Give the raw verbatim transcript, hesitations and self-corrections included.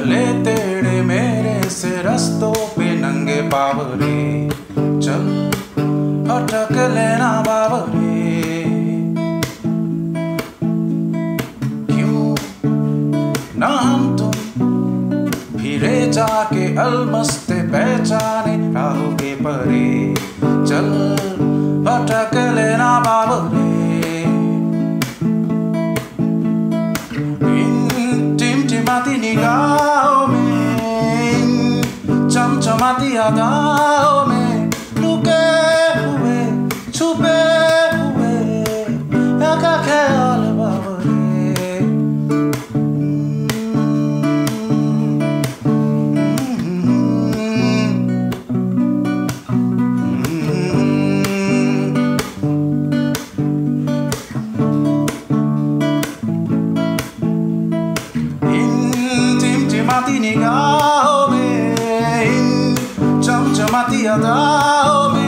चले तेरे मेरे से रस्तों पे नंगे बावरे, चल और ढक लेना बावरे। क्यों ना हम तुम फिरे जाके अलमस्ते पहचाने राहों के परे, चल और ढक लेना बावरे। चमचमाती निगाहों में, चमचमाती अदाओं में, लुके हुए छुपे हुए लगा ख्याल बावरे। निगाहों में, चमचमाती अदाओं में।